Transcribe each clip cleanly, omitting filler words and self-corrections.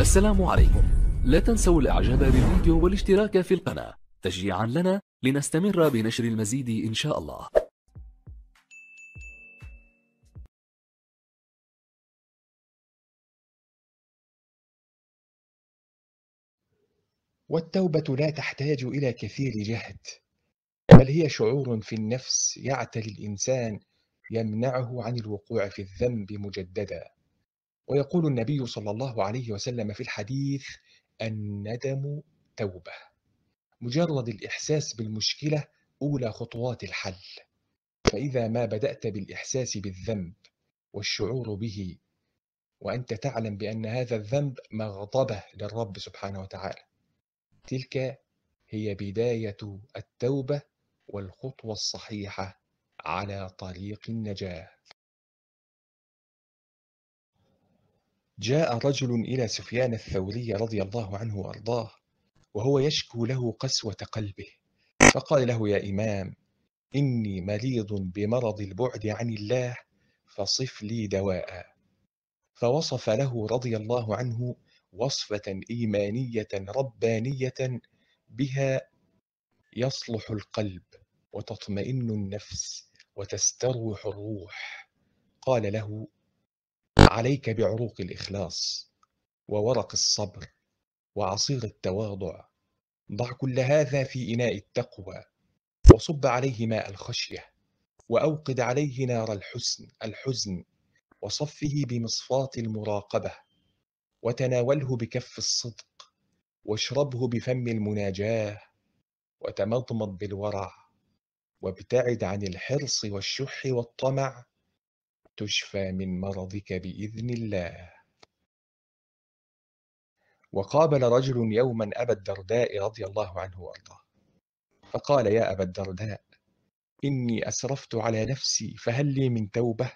السلام عليكم. لا تنسوا الاعجاب بالفيديو والاشتراك في القناة تشجيعا لنا لنستمر بنشر المزيد إن شاء الله. والتوبة لا تحتاج إلى كثير جهد، بل هي شعور في النفس يعتري الإنسان يمنعه عن الوقوع في الذنب مجددا. ويقول النبي صلى الله عليه وسلم في الحديث: الندم توبة. مجرد الإحساس بالمشكلة أولى خطوات الحل، فإذا ما بدأت بالإحساس بالذنب والشعور به وأنت تعلم بأن هذا الذنب مغضبة للرب سبحانه وتعالى، تلك هي بداية التوبة والخطوة الصحيحة على طريق النجاة. جاء رجل إلى سفيان الثوري رضي الله عنه وأرضاه وهو يشكو له قسوة قلبه، فقال له: يا إمام، إني مريض بمرض البعد عن الله، فصف لي دواء. فوصف له رضي الله عنه وصفة إيمانية ربانية بها يصلح القلب وتطمئن النفس وتستروح الروح. قال له: عليك بعروق الإخلاص وورق الصبر وعصير التواضع، ضع كل هذا في إناء التقوى، وصب عليه ماء الخشية، وأوقد عليه نار الحزن، وصفه بمصفاة المراقبة، وتناوله بكف الصدق، واشربه بفم المناجاة، وتمضمض بالورع، وابتعد عن الحرص والشح والطمع، تشفى من مرضك بإذن الله. وقابل رجل يوما أبا الدرداء رضي الله عنه وارضاه، فقال: يا أبا الدرداء، إني أسرفت على نفسي، فهل لي من توبة؟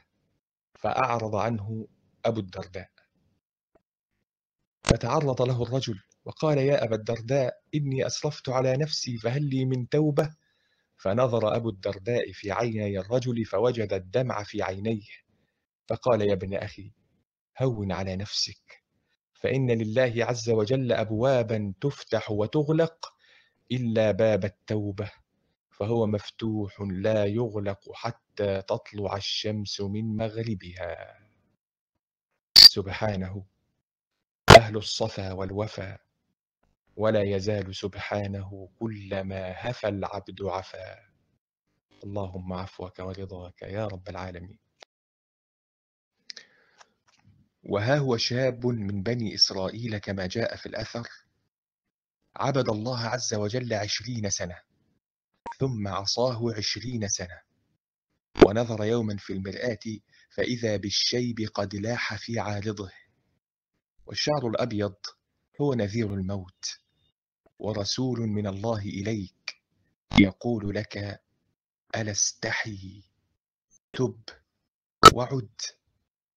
فأعرض عنه أبو الدرداء، فتعرض له الرجل وقال: يا أبا الدرداء، إني أسرفت على نفسي، فهل لي من توبة؟ فنظر أبو الدرداء في عيني الرجل فوجد الدمع في عينيه، فقال: يا ابن أخي، هون على نفسك، فإن لله عز وجل أبوابا تفتح وتغلق إلا باب التوبة، فهو مفتوح لا يغلق حتى تطلع الشمس من مغربها. سبحانه أهل الصفا والوفا، ولا يزال سبحانه كلما هفى العبد عفا. اللهم عفوك ورضاك يا رب العالمين. وها هو شاب من بني إسرائيل كما جاء في الأثر، عبد الله عز وجل 20 سنة، ثم عصاه 20 سنة، ونظر يوما في المرآة فإذا بالشيب قد لاح في عارضه، والشعر الأبيض هو نذير الموت ورسول من الله إليك يقول لك: ألا استحي، تب وعد،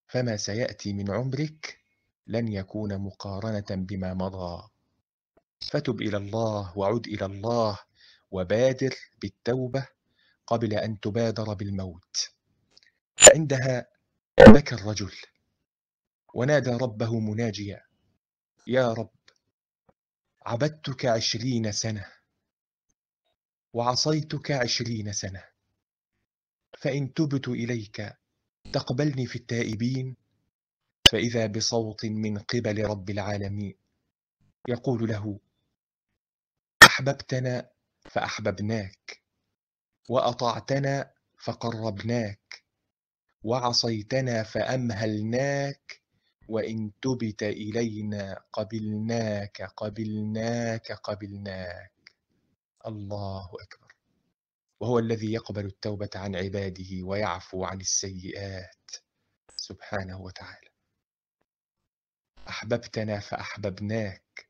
فما سيأتي من عمرك لن يكون مقارنة بما مضى، فتب إلى الله وعد إلى الله وبادر بالتوبة قبل أن تبادر بالموت. فعندها بكى الرجل ونادى ربه مناجيا: يا رب، عبدتك 20 سنة وعصيتك 20 سنة، فإن تبت إليك تقبلني في التائبين. فإذا بصوت من قبل رب العالمين يقول له: أحببتنا فأحببناك، وأطعتنا فقربناك، وعصيتنا فأمهلناك، وإن تبت إلينا قبلناك قبلناك قبلناك. الله أكبر. وهو الذي يقبل التوبة عن عباده ويعفو عن السيئات سبحانه وتعالى. أحببتنا فأحببناك،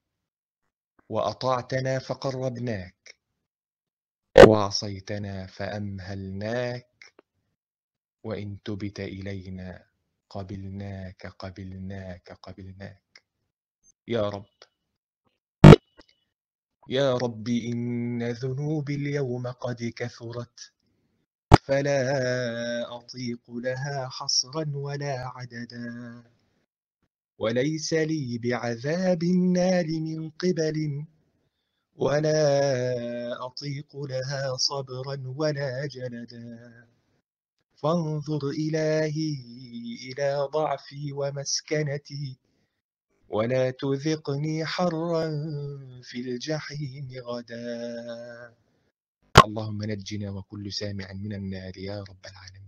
وأطعتنا فقربناك، وعصيتنا فأمهلناك، وإن تبت إلينا قبلناك قبلناك قبلناك. يا رب، يا رب، إن ذنوبي اليوم قد كثرت، فلا أطيق لها حصرا ولا عددا، وليس لي بعذاب النار من قبل ولا أطيق لها صبرا ولا جلدا. فانظر إلهي إلى ضعفي ومسكنتي ولا تذقني حرا في الجحيم غدا. اللهم نجنا وكل سامع من النار يا رب العالمين.